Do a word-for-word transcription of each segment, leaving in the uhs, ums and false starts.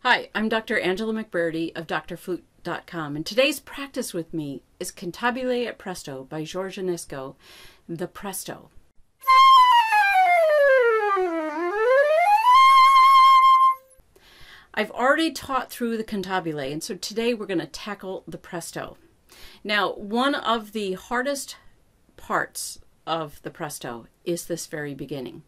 Hi, I'm Doctor Angela McBrearty of Doctor Flute dot com, and today's practice with me is Cantabile et Presto by Georges Enesco, the Presto. I've already taught through the Cantabile, and so today we're going to tackle the Presto. Now, one of the hardest parts of the Presto is this very beginning.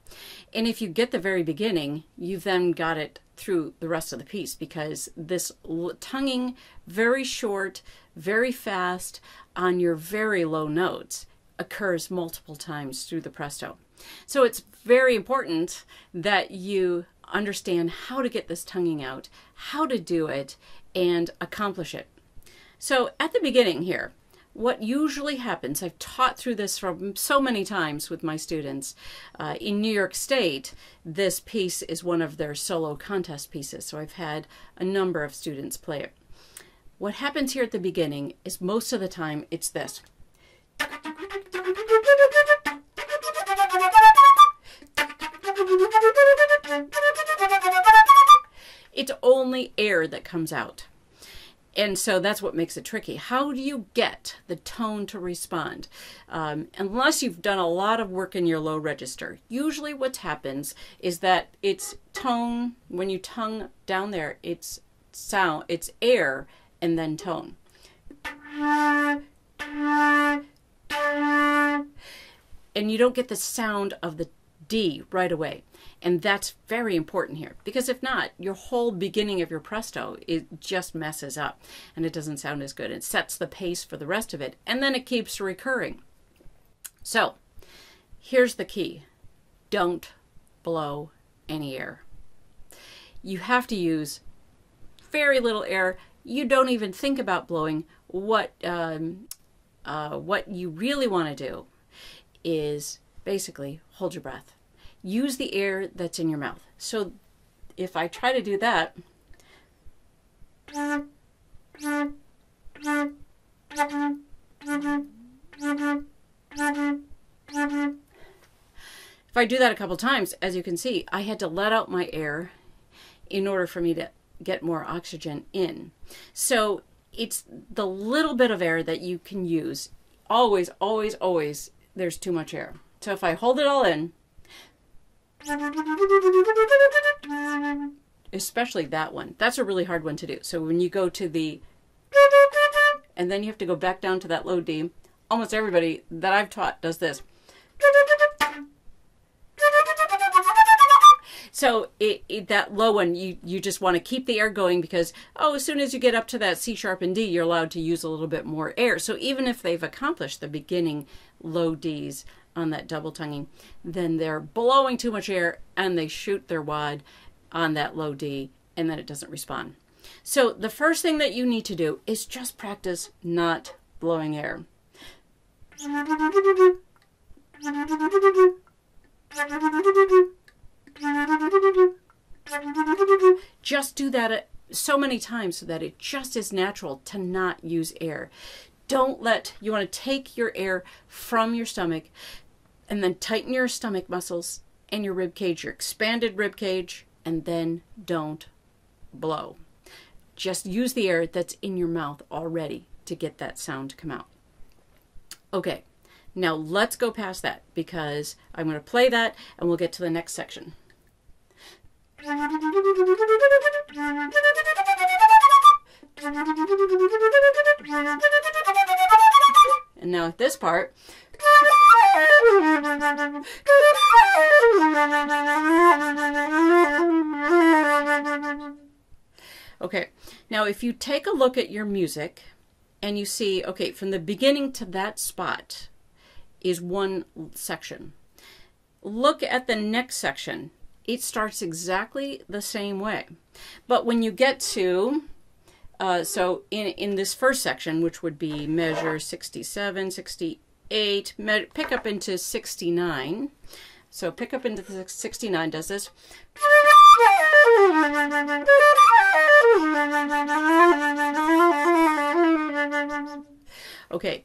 And if you get the very beginning, you've then got it through the rest of the piece, because this tonguing, very short, very fast, on your very low notes, occurs multiple times through the Presto. So it's very important that you understand how to get this tonguing out, how to do it, and accomplish it. So at the beginning here, what usually happens, I've taught through this from so many times with my students. Uh, in New York State, this piece is one of their solo contest pieces, so I've had a number of students play it. What happens here at the beginning is most of the time it's this. It's only air that comes out. And so that's what makes it tricky. How do you get the tone to respond? Um, unless you've done a lot of work in your low register. Usually what happens is that it's tone, when you tongue down there, it's sound, it's air and then tone. And you don't get the sound of the D right away. And that's very important here, because if not, your whole beginning of your Presto, it just messes up and it doesn't sound as good. It sets the pace for the rest of it, and then it keeps recurring. So here's the key. Don't blow any air. You have to use very little air. You don't even think about blowing. What, um, uh, what you really want to do is basically hold your breath. Use the air that's in your mouth. So if I try to do that, if I do that a couple times, as you can see, I had to let out my air in order for me to get more oxygen in. So it's the little bit of air that you can use. Always, always, always, there's too much air. So if I hold it all in, especially that one, that's a really hard one to do. So when you go to the, and then you have to go back down to that low D, almost everybody that I've taught does this. So it, it, that low one, you, you just want to keep the air going, because, oh, as soon as you get up to that C sharp and D, you're allowed to use a little bit more air. So even if they've accomplished the beginning low Ds on that double tonguing, then they're blowing too much air and they shoot their wad on that low D, and then it doesn't respond. So the first thing that you need to do is just practice not blowing air. Just do that so many times so that it just is natural to not use air. Don't let, you want to take your air from your stomach and then tighten your stomach muscles and your rib cage, your expanded rib cage, and then don't blow. Just use the air that's in your mouth already to get that sound to come out. Okay, now let's go past that, because I'm going to play that and we'll get to the next section. And now at this part, okay, now if you take a look at your music and you see, okay, from the beginning to that spot is one section. Look at the next section. It starts exactly the same way. But when you get to, uh, so in, in this first section, which would be measure sixty-seven, sixty-eight, me pick up into sixty-nine. So pick up into the sixty-nine does this. Okay,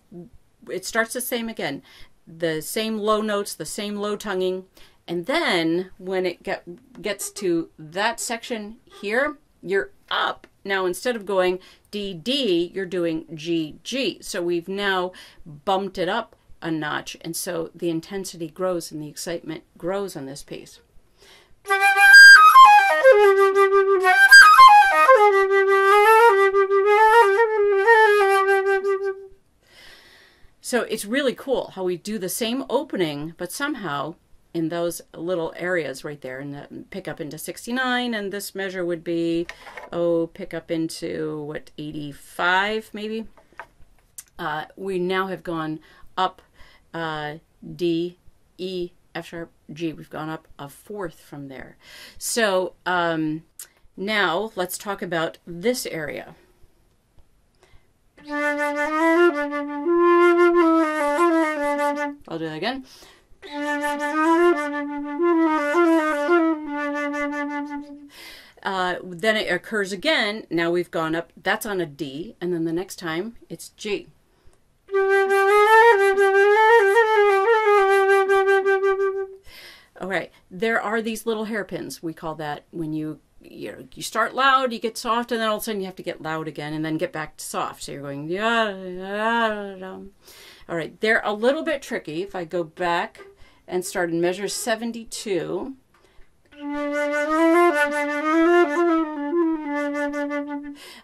it starts the same again. The same low notes, the same low tonguing, And then when it get, gets to that section here, you're up. Now, instead of going D D, you're doing G G. So we've now bumped it up a notch. And so the intensity grows and the excitement grows on this piece. So it's really cool how we do the same opening, but somehow in those little areas right there, and the pick up into sixty-nine, and this measure would be, oh, pick up into what, eighty-five maybe. Uh, we now have gone up uh, D, E, F sharp, G. We've gone up a fourth from there. So um, now let's talk about this area. I'll do that again. Uh, then it occurs again. Now we've gone up. That's on a D, and then the next time it's G. All right. There are these little hairpins. We call that when you you know, you start loud, you get soft, and then all of a sudden you have to get loud again, and then get back to soft. So you're going da, da, da, da. All right, they're a little bit tricky. If I go back and start in measure seventy-two,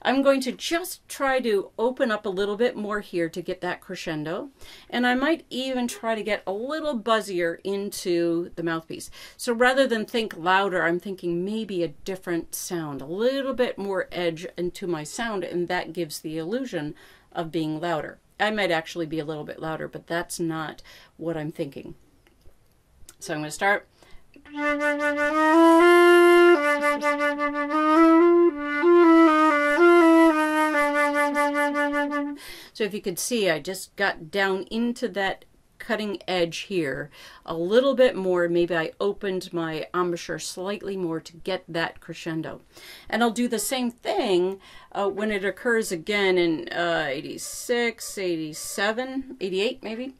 I'm going to just try to open up a little bit more here to get that crescendo, and I might even try to get a little buzzier into the mouthpiece. So rather than think louder, I'm thinking maybe a different sound, a little bit more edge into my sound, and that gives the illusion of being louder. I might actually be a little bit louder, but that's not what I'm thinking. So I'm going to start. So if you could see, I just got down into that cutting edge here a little bit more. Maybe I opened my embouchure slightly more to get that crescendo. And I'll do the same thing uh, when it occurs again in uh, eighty-six, eighty-seven, eighty-eight maybe.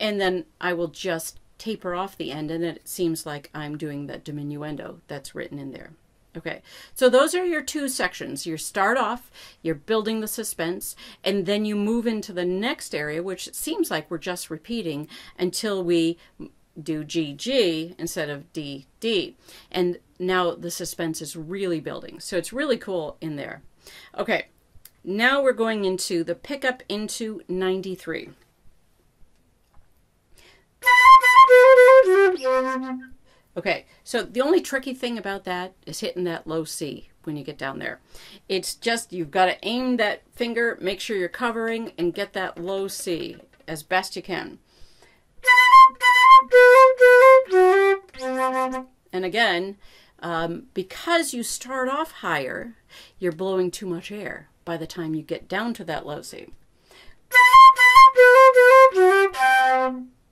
And then I will just taper off the end, and it seems like I'm doing that diminuendo that's written in there. Okay, so those are your two sections. You start off, you're building the suspense, and then you move into the next area, which seems like we're just repeating until we do G G instead of D D. And now the suspense is really building. So it's really cool in there. Okay, now we're going into the pickup into ninety-three. Okay, so the only tricky thing about that is hitting that low C when you get down there. It's just you've got to aim that finger, make sure you're covering, and get that low C as best you can. And again, um, because you start off higher, you're blowing too much air by the time you get down to that low C.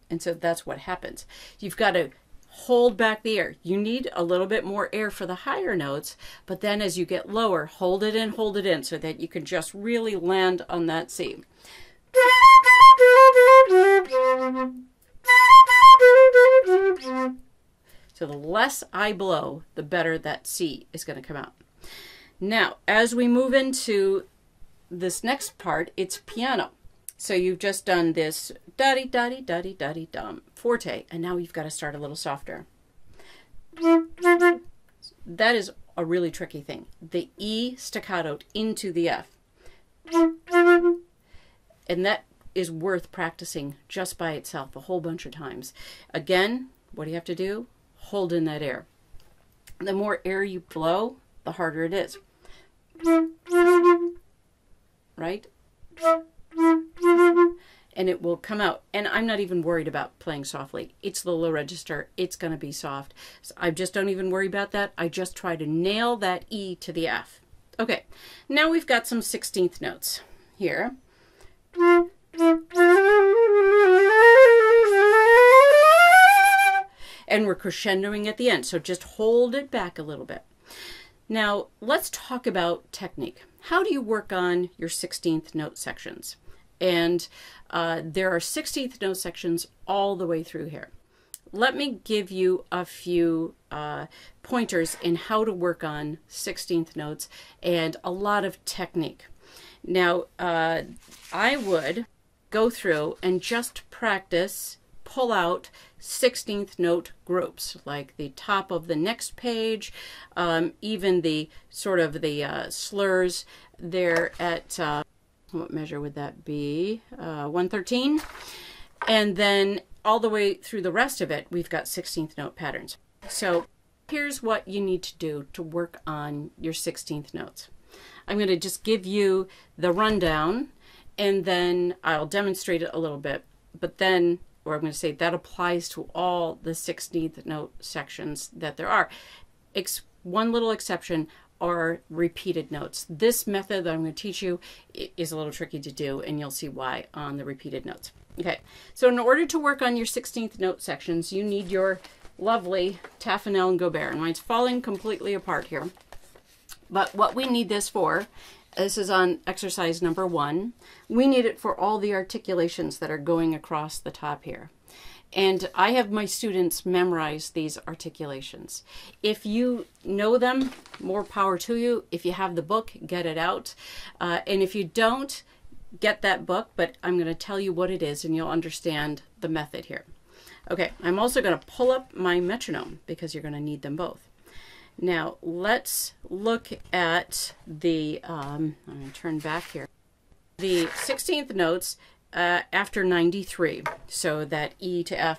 And so that's what happens. You've got to hold back the air. You need a little bit more air for the higher notes, but then as you get lower, hold it in, hold it in, so that you can just really land on that C. So the less I blow, the better that C is going to come out. Now, as we move into this next part, it's piano. So you've just done this daddy, daddy, daddy, daddy, dum forte, and now you've got to start a little softer. That is a really tricky thing. The E staccato into the F, and that is worth practicing just by itself a whole bunch of times. Again, what do you have to do? Hold in that air. The more air you blow, the harder it is. Right? And it will come out. And I'm not even worried about playing softly. It's the low register. It's going to be soft. So I just don't even worry about that. I just try to nail that E to the F. Okay, now we've got some sixteenth notes here. And we're crescendoing at the end. So just hold it back a little bit. Now, let's talk about technique. How do you work on your sixteenth note sections? And uh, there are sixteenth note sections all the way through here. Let me give you a few uh, pointers in how to work on sixteenth notes and a lot of technique. Now, uh, I would go through and just practice, pull out sixteenth note groups, like the top of the next page, um, even the sort of the uh, slurs there at, uh, what measure would that be? Uh, one thirteen. And then all the way through the rest of it, we've got sixteenth note patterns. So here's what you need to do to work on your sixteenth notes. I'm going to just give you the rundown, and then I'll demonstrate it a little bit, but then, or I'm going to say that applies to all the sixteenth note sections that there are. Ex one little exception are repeated notes. This method that I'm going to teach you is a little tricky to do, and you'll see why on the repeated notes. Okay, so in order to work on your sixteenth note sections, you need your lovely Taffanel and Gaubert. And mine's falling completely apart here. But what we need this for, this is on exercise number one, we need it for all the articulations that are going across the top here. And I have my students memorize these articulations. If you know them, more power to you. If you have the book, get it out. Uh, and if you don't, get that book, but I'm going to tell you what it is and you'll understand the method here. Okay, I'm also going to pull up my metronome because you're going to need them both. Now, let's look at the, um, I'm going to turn back here, the sixteenth notes uh, after ninety-three. So that E to F.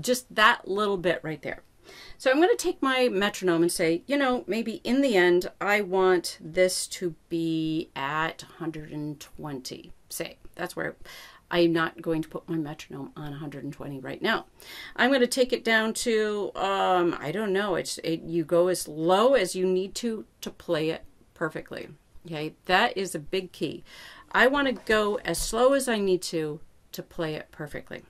Just that little bit right there. So I'm going to take my metronome and say, you know, maybe in the end, I want this to be at one hundred twenty, say. That's where I'm not going to put my metronome on one hundred twenty right now. I'm going to take it down to, um, I don't know, it's it, you go as low as you need to to play it perfectly. Okay, that is a big key. I want to go as slow as I need to to play it perfectly.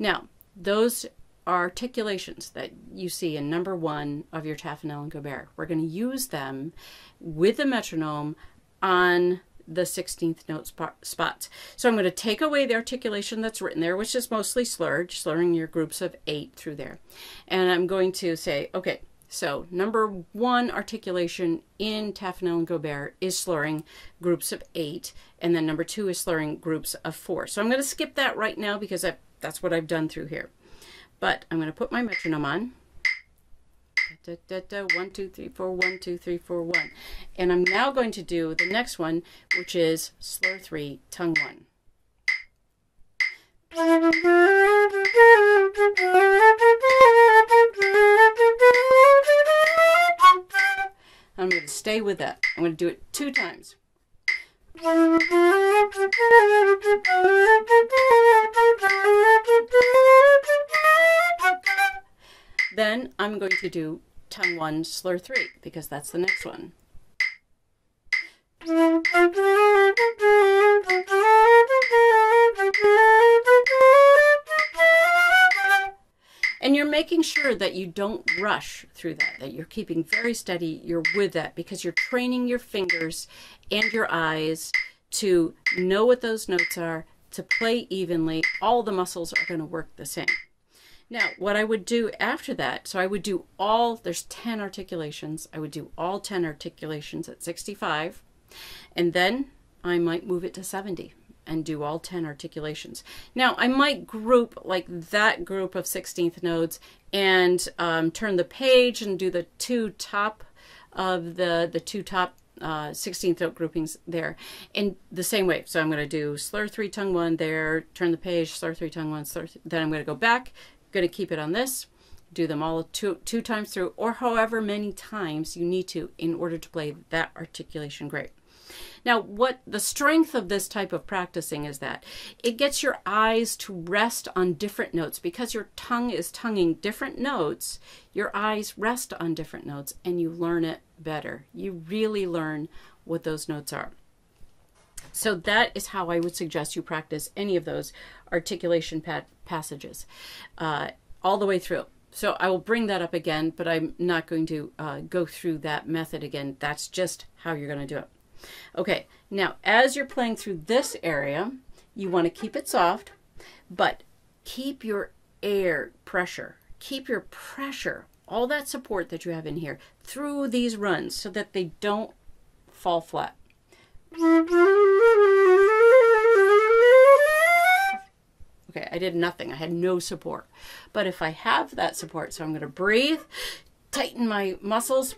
Now, those articulations that you see in number one of your Taffanel and Gaubert, we're going to use them with the metronome on the sixteenth note spot, spots. So I'm going to take away the articulation that's written there, which is mostly slurred, slurring your groups of eight through there. And I'm going to say, okay, so number one articulation in Taffanel and Gaubert is slurring groups of eight, and then number two is slurring groups of four. So I'm going to skip that right now because I, that's what I've done through here. But I'm going to put my metronome on. Da, da, da, one, two, three, four, one, two, three, four, one. And I'm now going to do the next one, which is slur three, tongue one. I'm going to stay with that. I'm going to do it two times. Then I'm going to do tongue one, slur three, because that's the next one. And you're making sure that you don't rush through that, that you're keeping very steady, you're with that, because you're training your fingers and your eyes to know what those notes are, to play evenly. All the muscles are going to work the same. Now, what I would do after that, so I would do all, there's ten articulations, I would do all ten articulations at sixty-five, and then I might move it to seventy and do all ten articulations. Now, I might group like that group of sixteenth notes and um, turn the page and do the two top of the, the two top uh, sixteenth note groupings there in the same way. So I'm going to do slur three, tongue one there, turn the page, slur three, tongue one, slur three, then I'm going to go back, going to keep it on this, do them all two, two times through, or however many times you need to in order to play that articulation great. Now, what the strength of this type of practicing is that it gets your eyes to rest on different notes. Because your tongue is tonguing different notes, your eyes rest on different notes and you learn it better. You really learn what those notes are. So that is how I would suggest you practice any of those articulation pa passages uh, all the way through. So I will bring that up again, but I'm not going to uh, go through that method again. That's just how you're going to do it. Okay, now as you're playing through this area, you want to keep it soft, but keep your air pressure. Keep your pressure, all that support that you have in here, through these runs so that they don't fall flat. Okay, I did nothing. I had no support. But if I have that support, so I'm going to breathe, tighten my muscles.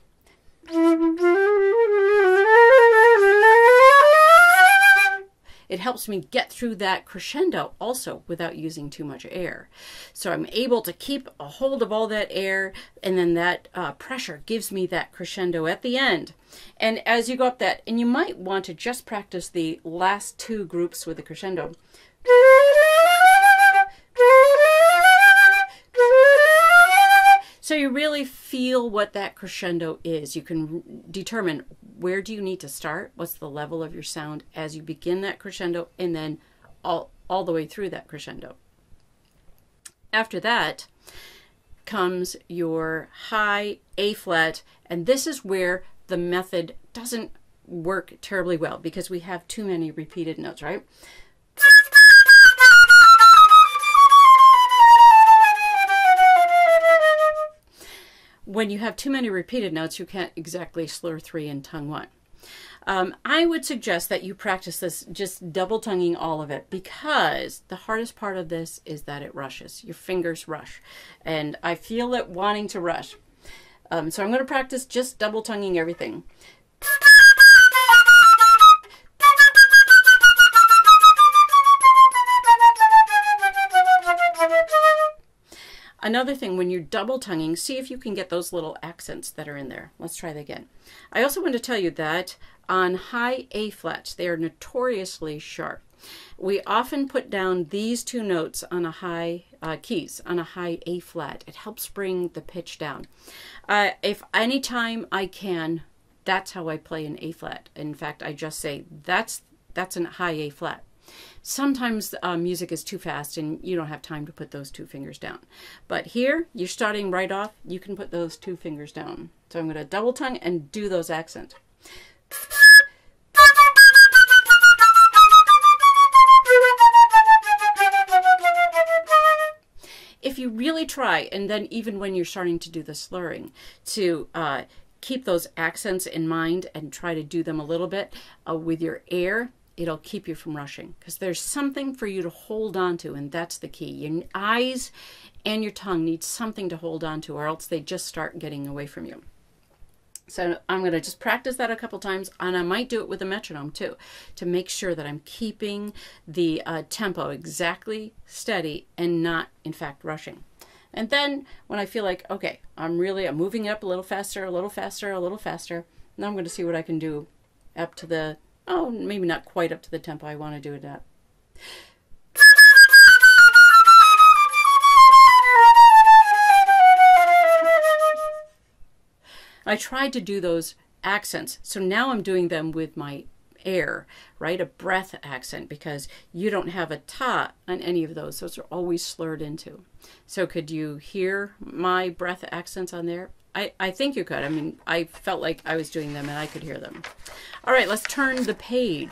It helps me get through that crescendo also without using too much air. So I'm able to keep a hold of all that air, and then that uh, pressure gives me that crescendo at the end. And as you go up that, and you might want to just practice the last two groups with the crescendo. So you really feel what that crescendo is. You can determine where do you need to start, what's the level of your sound as you begin that crescendo, and then all, all the way through that crescendo. After that comes your high A flat, and this is where the method doesn't work terribly well because we have too many repeated notes, right? When you have too many repeated notes, you can't exactly slur three and tongue one. Um, I would suggest that you practice this just double tonguing all of it, because the hardest part of this is that it rushes. Your fingers rush, and I feel it wanting to rush. Um, so I'm going to practice just double tonguing everything. Another thing, when you're double tonguing, see if you can get those little accents that are in there. Let's try that again. I also want to tell you that on high A flats, they are notoriously sharp. We often put down these two notes on a high uh, keys, on a high A flat. It helps bring the pitch down. Uh, if any time I can, that's how I play an A flat. In fact, I just say that's that's a high A flat. Sometimes uh, music is too fast and you don't have time to put those two fingers down. But here, you're starting right off, you can put those two fingers down. So I'm going to double tongue and do those accents. If you really try, and then even when you're starting to do the slurring, to uh, keep those accents in mind and try to do them a little bit uh, with your air, it'll keep you from rushing, because there's something for you to hold on to, and that's the key. Your eyes and your tongue need something to hold on to, or else they just start getting away from you. So I'm going to just practice that a couple times, and I might do it with a metronome too, to make sure that I'm keeping the uh, tempo exactly steady and not, in fact, rushing. And then when I feel like, okay, I'm really I'm moving it up a little faster, a little faster, a little faster, now I'm going to see what I can do up to the Oh, maybe not quite up to the tempo I want to do it at. I tried to do those accents, so now I'm doing them with my air, right? A breath accent, because you don't have a ta on any of those. Those are always slurred into. So could you hear my breath accents on there? I, I think you could. I mean, I felt like I was doing them and I could hear them. All right, let's turn the page.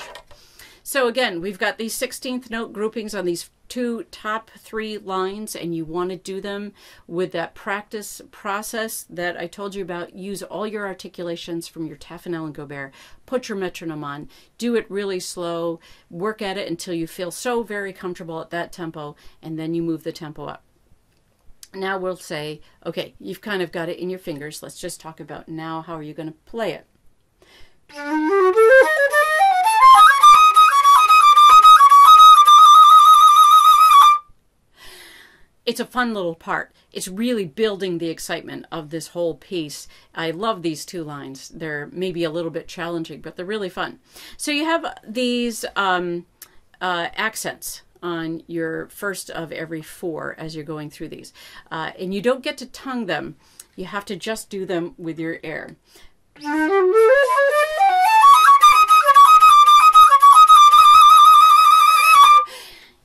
So again, we've got these sixteenth note groupings on these two top three lines, and you want to do them with that practice process that I told you about. Use all your articulations from your Taffanel and Gaubert. Put your metronome on. Do it really slow. Work at it until you feel so very comfortable at that tempo, and then you move the tempo up. Now we'll say, okay, you've kind of got it in your fingers. Let's just talk about now how are you going to play it. It's a fun little part. It's really building the excitement of this whole piece. I love these two lines. They're maybe a little bit challenging, but they're really fun. So you have these um, uh, accents on your first of every four as you're going through these. Uh, and you don't get to tongue them. You have to just do them with your air.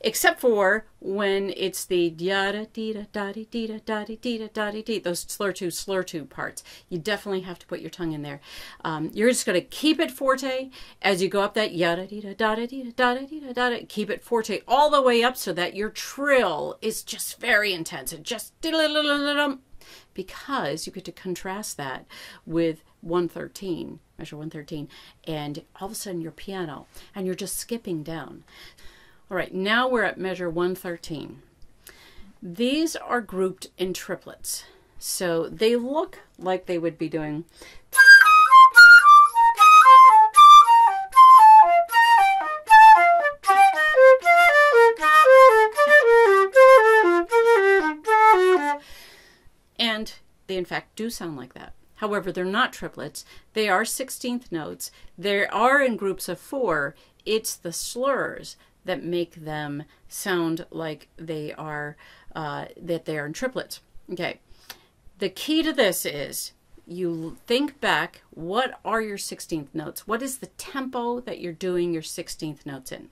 except for when it's the da-da-dee-da-da-dee-da-da-dee-da-da-dee-dee, those slur-to, slur-to parts. You definitely have to put your tongue in there. Um, you're just going to keep it forte as you go up that ya-da-dee-da-da-dee-da-da-dee-da-da-da. Keep it forte all the way up so that your trill is just very intense. It just because you get to contrast that with one thirteen, measure one thirteen, and all of a sudden your piano, and you're just skipping down. All right, now we're at measure one thirteen. These are grouped in triplets, so they look like they would be doing. And they, in fact, do sound like that. However, they're not triplets. They are sixteenth notes. They are in groups of four. It's the slurs that make them sound like they are, uh, that they are in triplets. Okay. The key to this is you think back, what are your sixteenth notes? What is the tempo that you're doing your sixteenth notes in?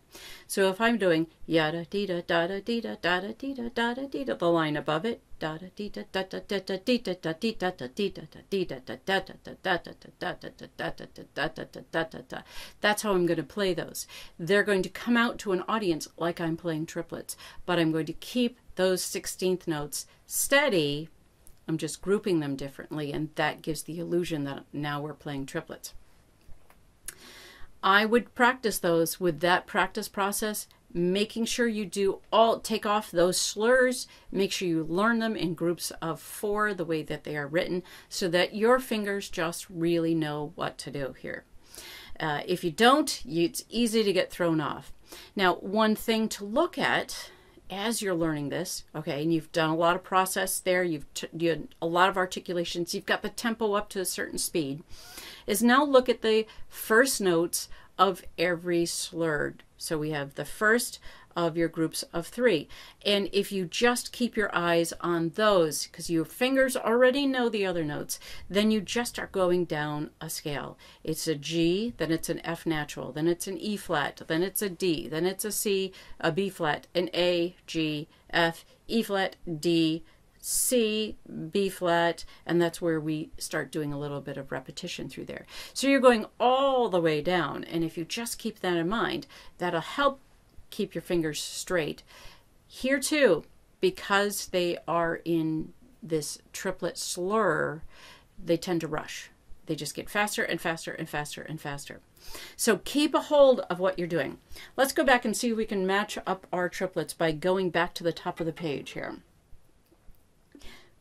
So if I'm doing yada dee da da da dee da da da dee da da da dee da, the line above it, da da dee da da da da da dee da da dee da da dee da da dee da da da da da da da da da. That's how I'm going to play those. They're going to come out to an audience like I'm playing triplets, but I'm going to keep those sixteenth notes steady. I'm just grouping them differently, and that gives the illusion that now we're playing triplets. I would practice those with that practice process, making sure you do all, take off those slurs, make sure you learn them in groups of four, the way that they are written, so that your fingers just really know what to do here. Uh, if you don't, you, it's easy to get thrown off. Now, one thing to look at as you're learning this, okay, and you've done a lot of process there, you've t you had a lot of articulations, you've got the tempo up to a certain speed, is now look at the first notes of every slurred. So we have the first of your groups of three. And if you just keep your eyes on those, because your fingers already know the other notes, then you just are going down a scale. It's a G, then it's an F natural, then it's an E flat, then it's a D, then it's a C, a B flat, an A, G, F, E flat, D, C, B flat, and that's where we start doing a little bit of repetition through there. So you're going all the way down, and if you just keep that in mind, that'll help keep your fingers straight. Here too, because they are in this triplet slur, they tend to rush. They just get faster and faster and faster and faster. So keep a hold of what you're doing. Let's go back and see if we can match up our triplets by going back to the top of the page here.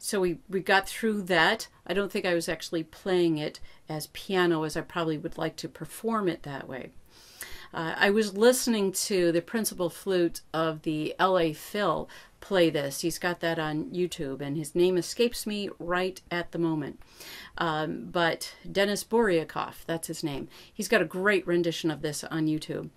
So we, we got through that. I don't think I was actually playing it as piano as I probably would like to perform it that way. Uh, I was listening to the principal flute of the L A Phil play this. He's got that on YouTube, and his name escapes me right at the moment. Um, but Dennis Boryakov, that's his name. He's got a great rendition of this on YouTube.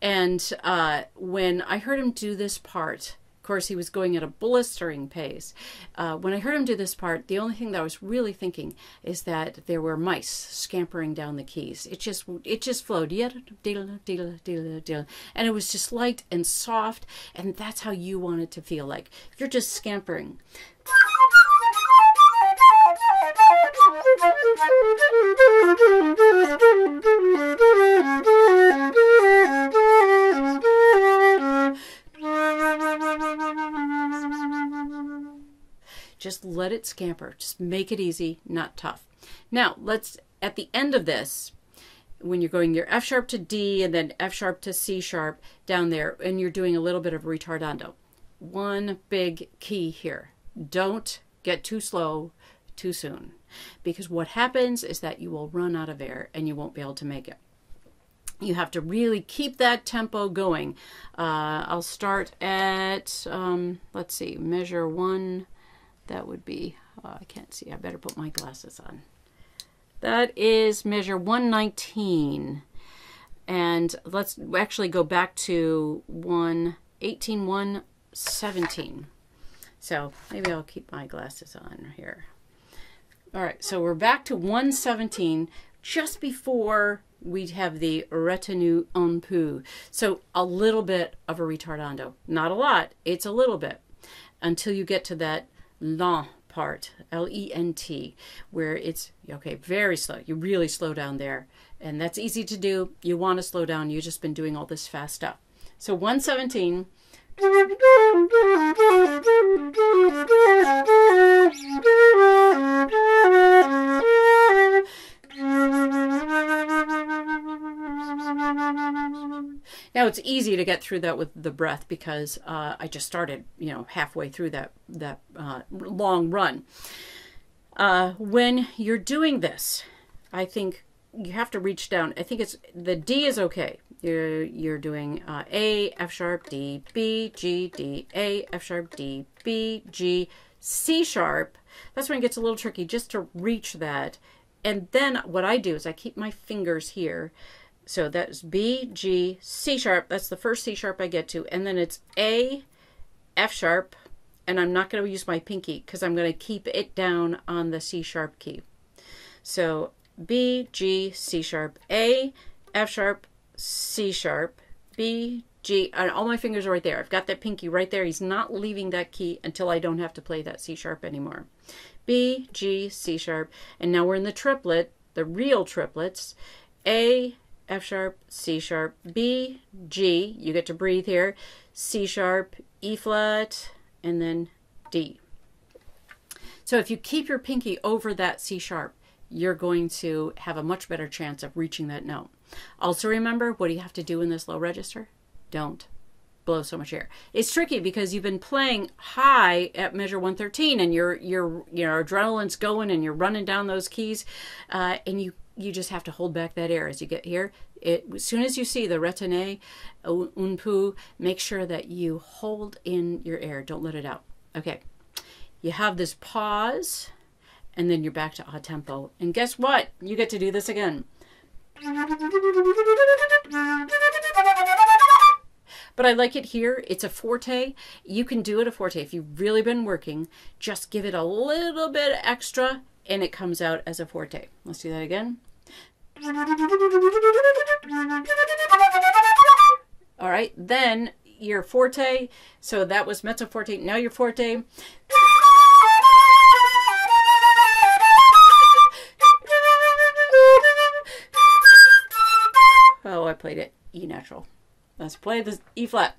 And uh, when I heard him do this part, course, he was going at a blistering pace. Uh, when I heard him do this part, the only thing that I was really thinking is that there were mice scampering down the keys. It just, it just flowed. And it was just light and soft, and that's how you want it to feel like. You're just scampering. Just let it scamper. Just make it easy, not tough. Now, let's, at the end of this, when you're going your F sharp to D and then F sharp to C sharp down there, and you're doing a little bit of retardando. One big key here. Don't get too slow too soon, because what happens is that you will run out of air and you won't be able to make it. You have to really keep that tempo going. Uh, I'll start at, um, let's see, measure one. That would be Oh, I can't see. I better put my glasses on. That is measure one nineteen. And let's actually go back to one eighteen, one seventeen. So maybe I'll keep my glasses on here. All right, so we're back to one seventeen, just before we have the retenue en peu. So a little bit of a retardando. Not a lot, it's a little bit. Until you get to that lent part, L E N T, where it's, okay, very slow. You really slow down there. And that's easy to do. You want to slow down. You've just been doing all this fast stuff. So one seventeen. Now it's easy to get through that with the breath because uh, I just started, you know, halfway through that that uh, long run. Uh, when you're doing this, I think you have to reach down. I think it's the D is okay. You're you're doing uh, A, F sharp, D, B, G, D, A, F sharp, D, B, G, C sharp. That's when it gets a little tricky just to reach that. And then what I do is I keep my fingers here. So that's B, G, C sharp. That's the first C sharp I get to. And then it's A, F sharp. And I'm not going to use my pinky because I'm going to keep it down on the C sharp key. So B, G, C sharp, A, F sharp, C sharp, B, G. And all my fingers are right there. I've got that pinky right there. He's not leaving that key until I don't have to play that C sharp anymore. B, G, C sharp. And now we're in the triplet, the real triplets. A, F sharp, C sharp, B, G, you get to breathe here, C sharp, E flat, and then D. So if you keep your pinky over that C sharp, you're going to have a much better chance of reaching that note. Also remember, what do you have to do in this low register? Don't blow so much air. It's tricky because you've been playing high at measure one thirteen and your your you know adrenaline's going and you're running down those keys, uh, and you you just have to hold back that air as you get here. It, as soon as you see the retenue en peu, make sure that you hold in your air. Don't let it out. Okay. You have this pause, and then you're back to a tempo. And guess what? You get to do this again. But I like it here. It's a forte. You can do it a forte. If you've really been working, just give it a little bit extra, and it comes out as a forte. Let's do that again. All right, then your forte. So that was mezzo forte. Now your forte. Oh, I played it E natural. Let's play this E flat.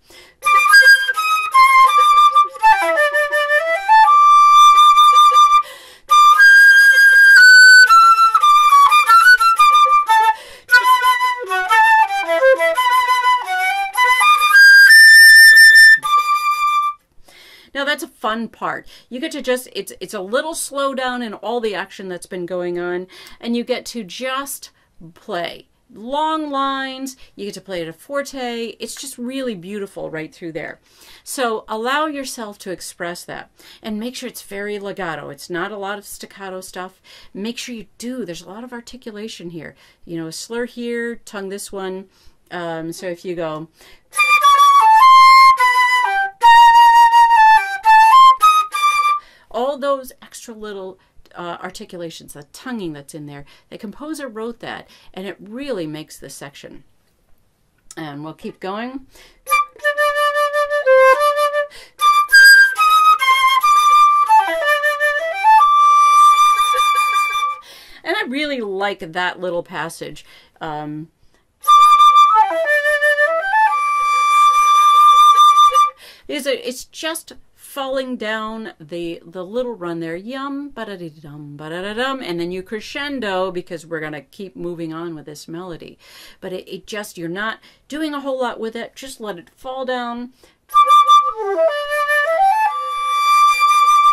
Now that's a fun part. You get to just, it's it's a little slow down in all the action that's been going on, and you get to just play long lines. You get to play it a forte. It's just really beautiful right through there. So allow yourself to express that, and make sure it's very legato. It's not a lot of staccato stuff. Make sure you do. There's a lot of articulation here. You know, a slur here, tongue this one. Um, so if you go... all those extra little uh, articulations, the tonguing that's in there, the composer wrote that, and it really makes this section. And we'll keep going. And I really like that little passage. Um, it's, a, it's just... falling down the the little run there, yum, ba-da-dee-dum, ba-da-da-dum, and then you crescendo because we're gonna keep moving on with this melody. But it, it just, you're not doing a whole lot with it. Just let it fall down.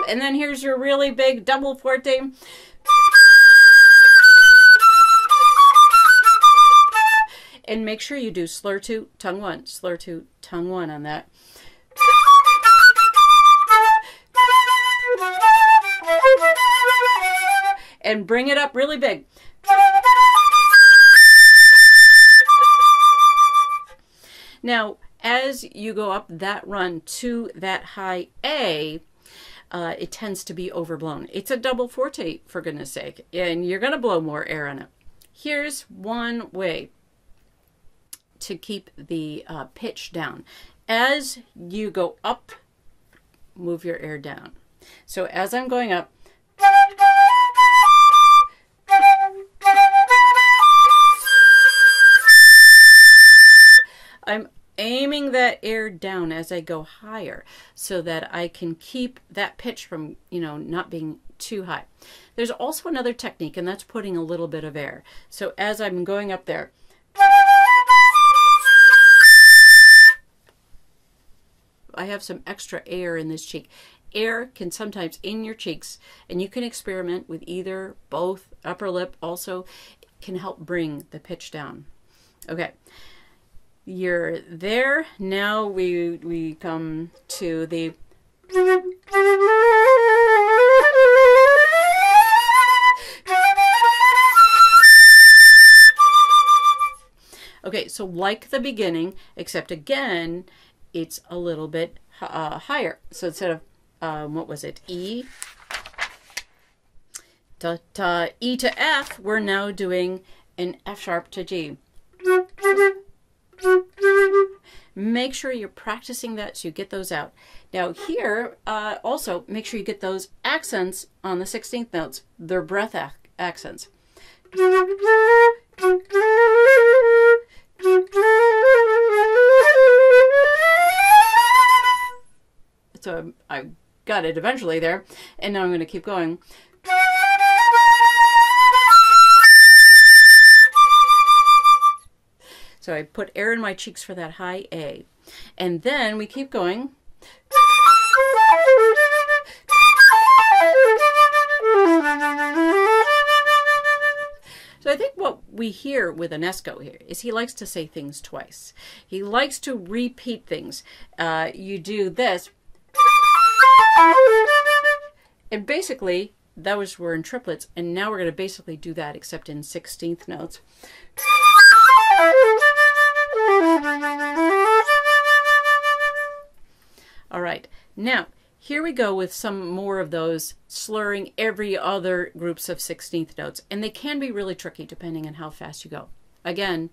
And then here's your really big double forte. And make sure you do slur two, tongue one, slur two, tongue one on that. and bring it up really big. Now, as you go up that run to that high A, uh, it tends to be overblown. It's a double forte, for goodness sake, and you're going to blow more air on it. Here's one way to keep the uh, pitch down. As you go up, move your air down. So as I'm going up, I'm aiming that air down as I go higher so that I can keep that pitch from, you know, not being too high. There's also another technique, and that's putting a little bit of air. So as I'm going up there, I have some extra air in this cheek. Air can sometimes in your cheeks, and you can experiment with either, both, upper lip also, can help bring the pitch down. Okay, you're there. Now we, we come to the... Okay, so like the beginning, except again, it's a little bit uh, higher. So instead of Um, what was it? E to, to E to F. We're now doing an F sharp to G. Make sure you're practicing that so you get those out. Now here, uh, also make sure you get those accents on the sixteenth notes. They're breath ac accents. So I got it eventually there, and now I'm going to keep going. So I put air in my cheeks for that high A, and then we keep going. So I think what we hear with Enesco here is he likes to say things twice. He likes to repeat things. Uh, you do this. And basically, that was, we're in triplets, and now we're going to basically do that except in sixteenth notes. All right, now here we go with some more of those slurring every other groups of sixteenth notes, and they can be really tricky depending on how fast you go. Again,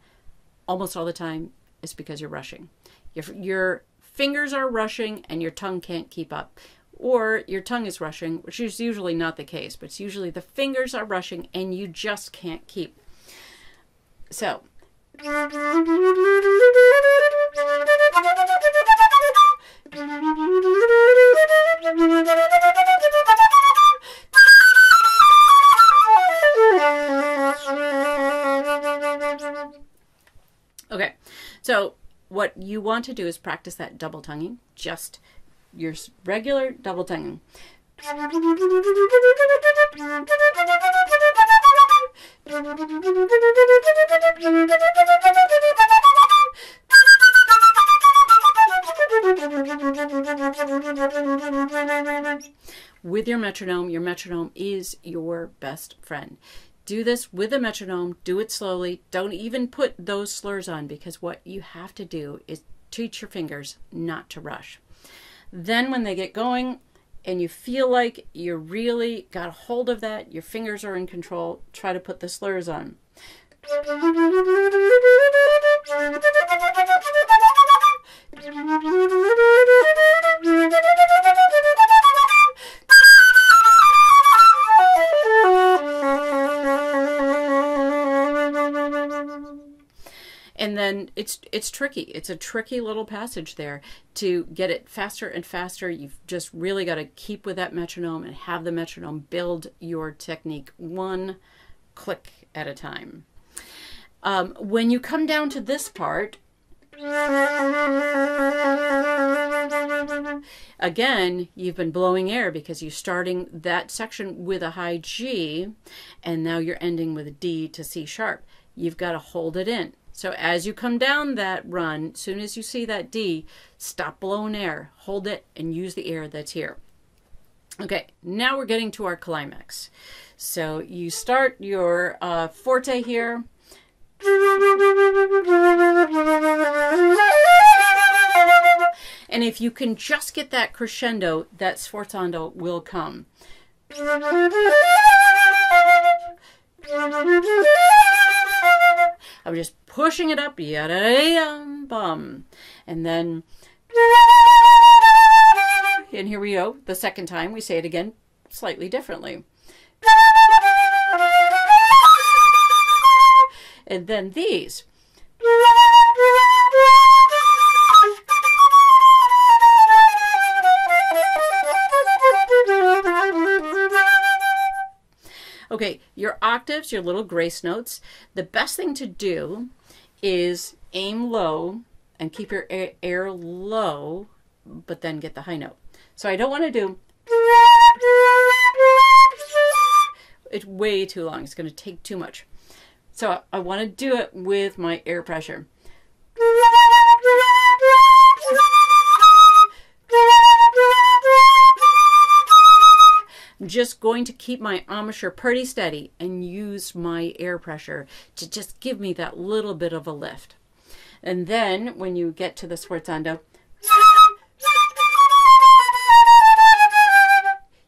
almost all the time it's because you're rushing. Your, your fingers are rushing and your tongue can't keep up. Or your tongue is rushing, which is usually not the case, but it's usually the fingers are rushing and you just can't keep. So. Okay, so what you want to do is practice that double tonguing, just your regular double tonguing. With your metronome, your metronome is your best friend. Do this with a metronome, do it slowly. Don't even put those slurs on, because what you have to do is teach your fingers not to rush. Then when they get going and you feel like you really got a hold of that, your fingers are in control, try to put the slurs on. And then it's it's tricky. It's a tricky little passage there to get it faster and faster. You've just really got to keep with that metronome and have the metronome build your technique one click at a time. Um, when you come down to this part, again, you've been blowing air because you're starting that section with a high G, and now you're ending with a D to C sharp. You've got to hold it in. So as you come down that run, as soon as you see that D, stop blowing air, hold it, and use the air that's here. Okay, now we're getting to our climax. So you start your uh, forte here. And if you can just get that crescendo, that sforzando will come. I'm just pushing it up, yada-yum-bum. And then, and here we go. The second time we say it again slightly differently. And then these. Okay, your octaves, your little grace notes, the best thing to do is aim low and keep your air low, but then get the high note. So I don't want to do it's way too long. It's going to take too much. So I want to do it with my air pressure. I'm just going to keep my embouchure pretty steady and use my air pressure to just give me that little bit of a lift. And then when you get to the sforzando,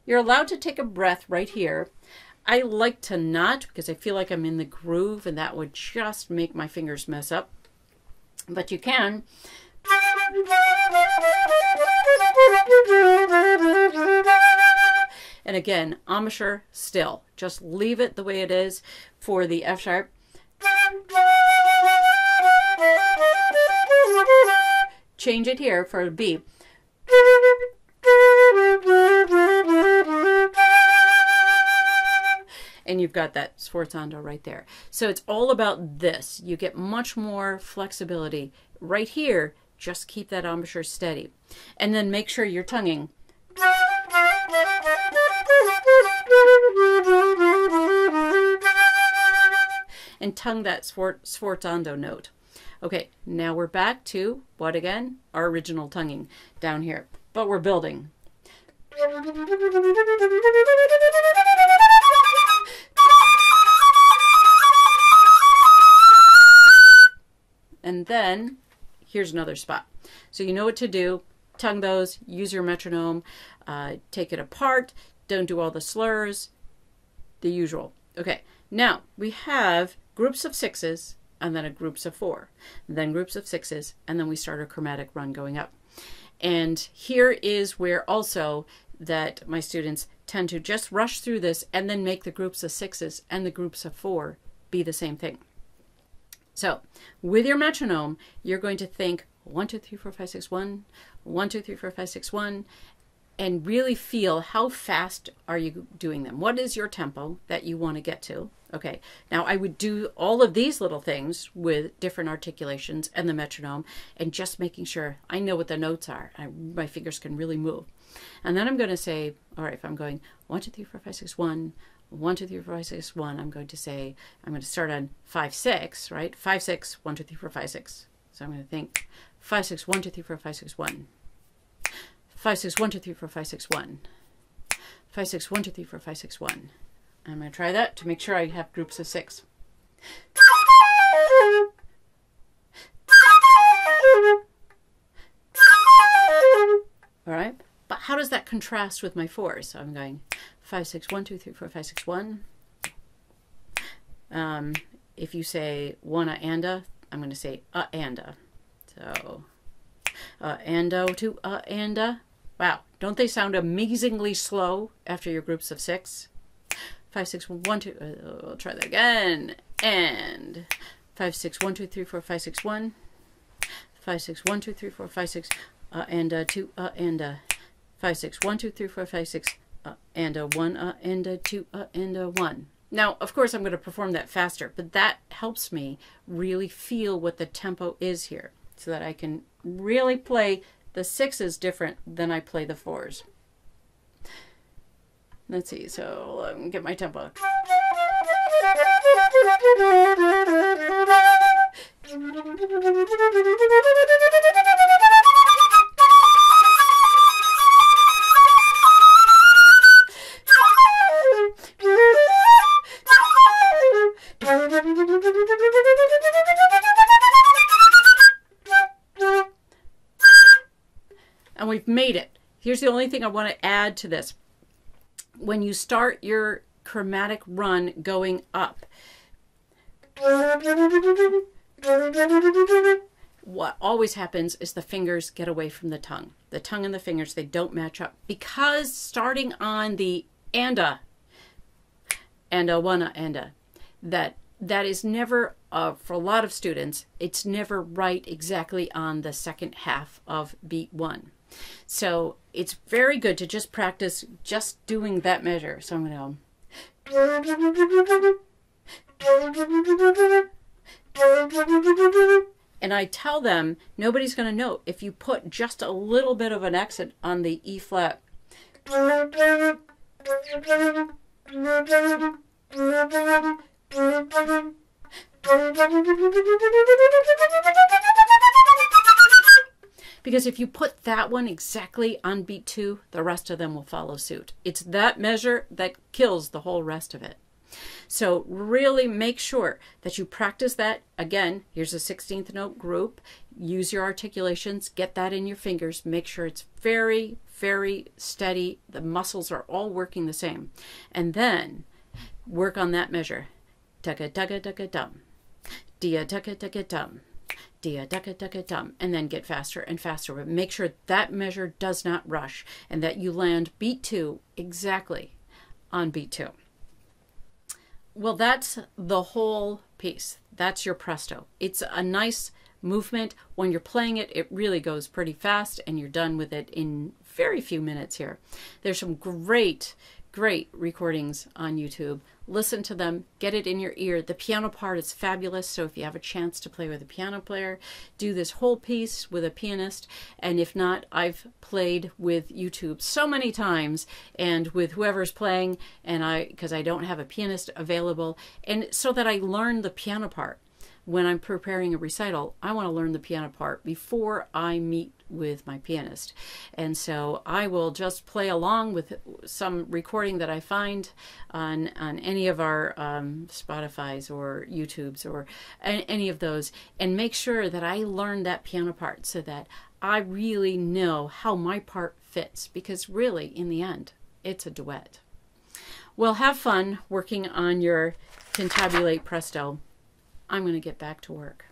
you're allowed to take a breath right here. I like to not, because I feel like I'm in the groove and that would just make my fingers mess up, but you can. And again, embouchure still. Just leave it the way it is for the F sharp. Change it here for a B. And you've got that sforzando right there. So it's all about this. You get much more flexibility. Right here, just keep that embouchure steady. And then make sure you're tonguing. And tongue that sforzando note. Okay, now we're back to, what again? Our original tonguing down here. But we're building. And then here's another spot. So you know what to do. Tongue those, use your metronome, uh, take it apart, don't do all the slurs, the usual. Okay, now we have groups of sixes and then a groups of four, then groups of sixes, and then we start a chromatic run going up. And here is where also that my students tend to just rush through this and then make the groups of sixes and the groups of four be the same thing. So with your metronome, you're going to think one, two, three, four, five, six, one, one, two, three, four, five, six, one, and really feel how fast are you doing them? What is your tempo that you want to get to? Okay, now I would do all of these little things with different articulations and the metronome and just making sure I know what the notes are. I, my fingers can really move. And then I'm going to say, all right, if I'm going one, two, three, four, five, six, one, one, two, three, four, five, six, one, I'm going to say, I'm going to start on five, six, right? Five, six, one, two, three, four, five, six. So I'm going to think five, six, one, two, three, four, five, six, one. Five, six, one, two, three, four, five, six, one. Five, six, one, two, three, four, five, six, one. I'm going to try that to make sure I have groups of six. All right. But how does that contrast with my fours? So I'm going five, six, one, two, three, four, five, six, one. Um, if you say one, a, and a, I'm going to say a, and a. So, a, and a, two, a, and a. Wow. Don't they sound amazingly slow after your groups of six? Five, six, one, two, uh, I'll try that again. And five, six, one, two, three, four, five, six, one. Five, six, one, two, three, four, five, six, uh, and a, two, a, and a. Five, six, one, two, three, four, five, six, Uh, and a one, uh, and a two, uh, and a one. Now, of course, I'm going to perform that faster, but that helps me really feel what the tempo is here so that I can really play the sixes different than I play the fours. Let's see. So let me get my tempo. and we've made it. Here's the only thing I want to add to this. When you start your chromatic run going up, what always happens is the fingers get away from the tongue. The tongue and the fingers, they don't match up, because starting on the anda, anda, wana, anda, that that is never, uh, for a lot of students, it's never right exactly on the second half of beat one. So it's very good to just practice just doing that measure. So I'm going to... And I tell them, nobody's going to know if you put just a little bit of an accent on the E flat. Because if you put that one exactly on beat two, the rest of them will follow suit. It's that measure that kills the whole rest of it. So really make sure that you practice that. Again, here's a sixteenth note group. Use your articulations. Get that in your fingers. Make sure it's very, very steady. The muscles are all working the same. And then work on that measure. Taka taka taka dum. Dia taka taka dum. Dia taka taka dum. And then get faster and faster. But make sure that measure does not rush and that you land beat two exactly on beat two. Well, that's the whole piece. That's your presto. It's a nice movement. When you're playing it, it really goes pretty fast, and you're done with it in very few minutes here. There's some great, great recordings on YouTube. Listen to them. Get it in your ear. The piano part is fabulous, so if you have a chance to play with a piano player, do this whole piece with a pianist. And if not, I've played with YouTube so many times and with whoever's playing, and I, because I don't have a pianist available, and so that I learn the piano part. When I'm preparing a recital, I want to learn the piano part before I meet with my pianist. And so I will just play along with some recording that I find on, on any of our um, Spotify's or YouTube's or any of those, and make sure that I learn that piano part so that I really know how my part fits, because really, in the end, it's a duet. Well, have fun working on your Cantabile et Presto. I'm going to get back to work.